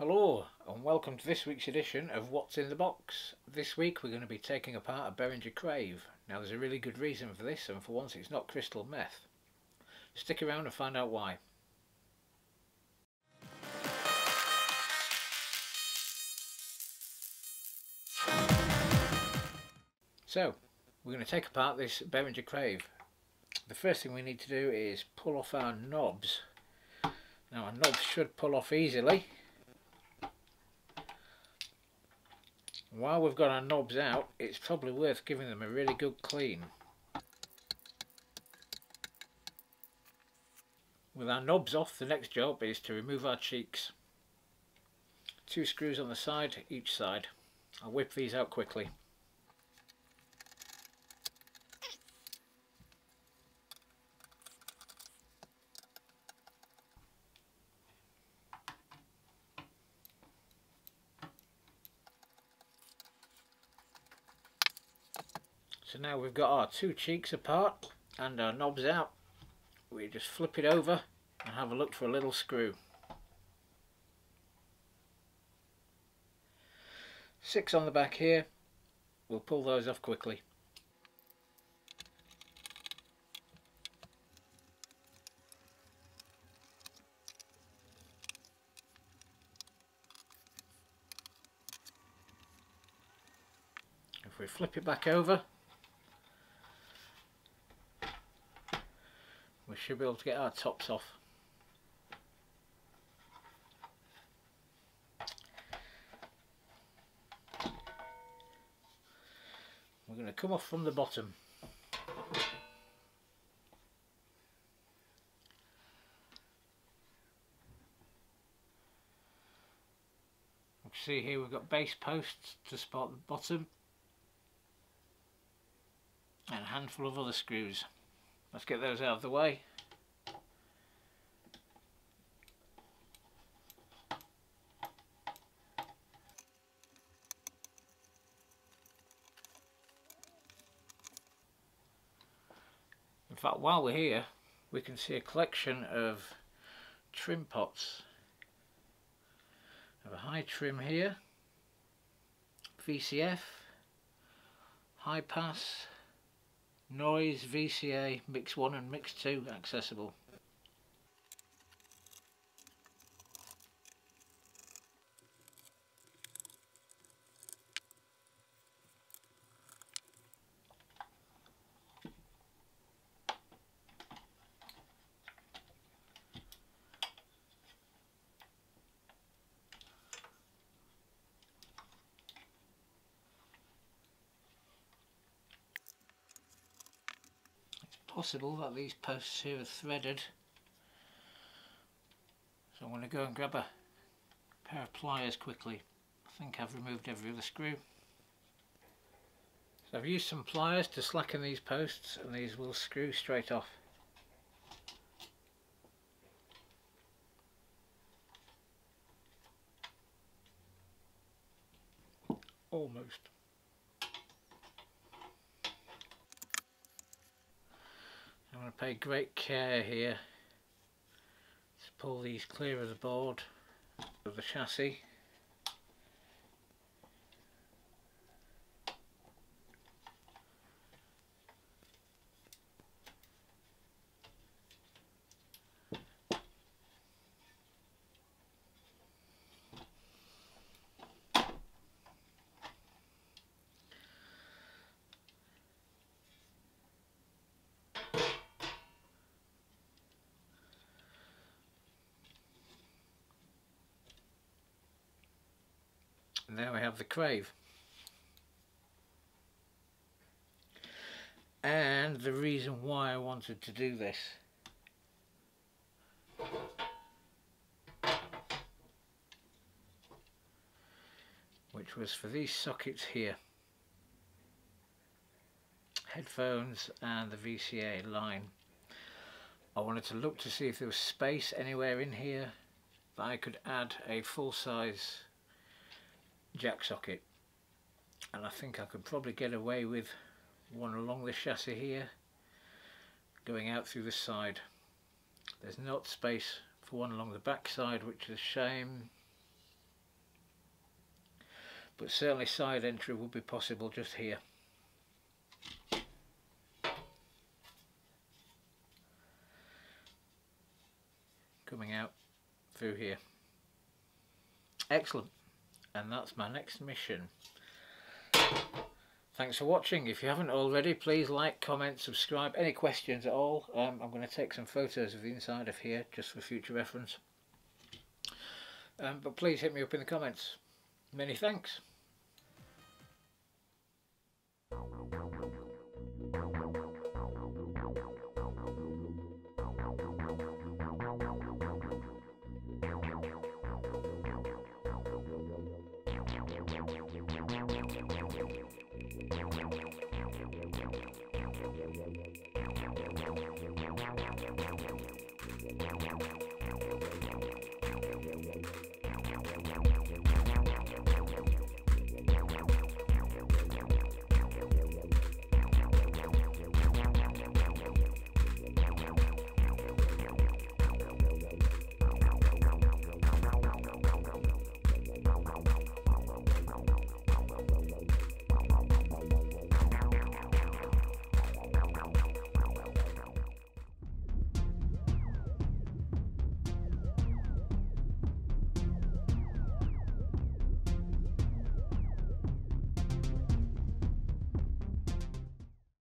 Hello and welcome to this week's edition of What's in the Box. This week we're going to be taking apart a Behringer Crave. Now there's a really good reason for this, and for once it's not crystal meth. Stick around and find out why. So we're going to take apart this Behringer Crave. The first thing we need to do is pull off our knobs. Now our knobs should pull off easily. While we've got our knobs out, it's probably worth giving them a really good clean. With our knobs off, the next job is to remove our cheeks. Two screws on the side, each side. I'll whip these out quickly. So now we've got our two cheeks apart and our knobs out, we just flip it over and have a look for a little screw. 6 on the back here, we'll pull those off quickly. If we flip it back over, we should be able to get our tops off. We're going to come off from the bottom. You can see here we've got base posts to support the bottom and a handful of other screws. Let's get those out of the way. In fact, while we're here, we can see a collection of trim pots. We have a high trim here, VCF, high pass, noise, VCA, mix 1 and mix 2 accessible. Possible that these posts here are threaded, so I'm going to go and grab a pair of pliers quickly. I think I've removed every other screw. So I've used some pliers to slacken these posts and these will screw straight off. Almost. I'm going to pay great care here to pull these clear of the board, of the chassis. And there we have the Crave. And the reason why I wanted to do this. Which was for these sockets here. Headphones and the VCA line. I wanted to look to see if there was space anywhere in here that I could add a full-size jack socket, and I think I could probably get away with one along the chassis here going out through the side. There's not space for one along the back side, which is a shame. but certainly side entry would be possible just here. Coming out through here. Excellent, and that's my next mission. Thanks for watching. If you haven't already, please like, comment, subscribe. Any questions at all, I'm going to take some photos of the inside of here just for future reference. But please hit me up in the comments. Many thanks.